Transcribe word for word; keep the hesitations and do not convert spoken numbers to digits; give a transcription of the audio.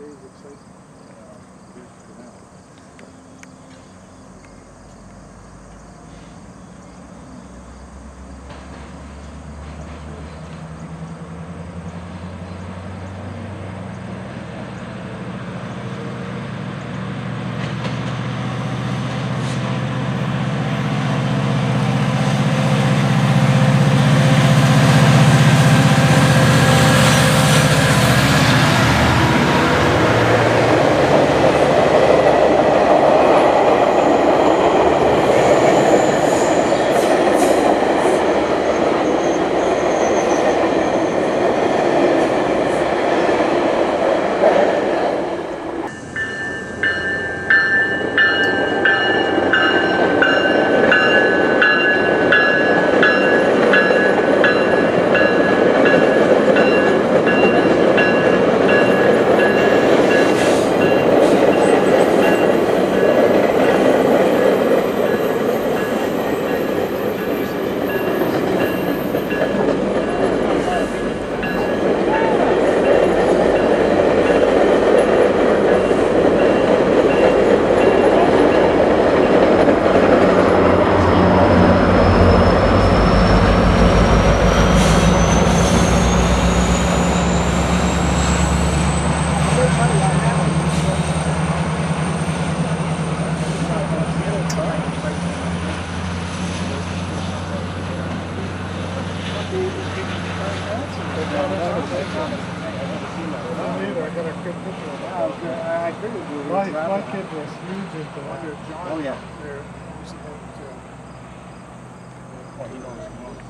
days excitement. Oh yeah. There. Oh, he knows.